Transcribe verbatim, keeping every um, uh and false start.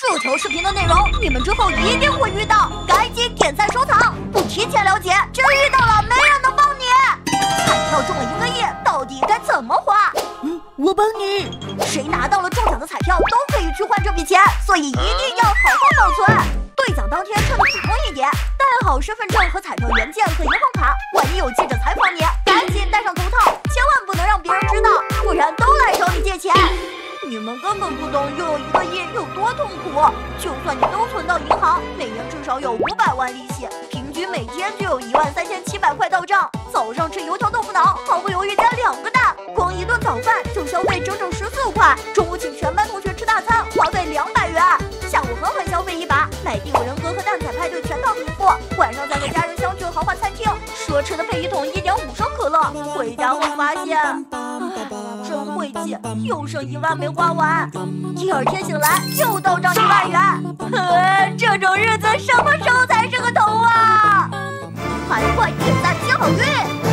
触球视频的内容，你们之后一定会遇到，赶紧点赞收藏，不提前了解，真遇到了没人能帮你。彩票中了一个亿，到底该怎么花？嗯，我帮你。谁拿到了中奖的彩票都可以去换这笔钱，所以一定要好好保存。兑奖当天穿的普通一点，带好身份证和彩票原件和银行卡，万一有记者采访你，赶紧戴上头套，千万不能让别人知道，不然都来找你借钱。 你们根本不懂拥有一个亿有多痛苦，就算你都存到银行，每年至少有五百万利息，平均每天就有一万三千七百块到账。早上吃油条豆腐脑，毫不犹豫加两个蛋，光一顿早饭就消费整整十四块。中午请全班同学吃大餐，花费两百元。下午狠狠消费一把，买第五人格和蛋彩派对全套平付。晚上再和家人相聚豪华餐厅，奢侈的配一桶一点五升可乐，回家后发现。 真晦气，又剩一万没花完。第二天醒来又到账一万元，这种日子什么时候才是个头啊？还快点赞接好运！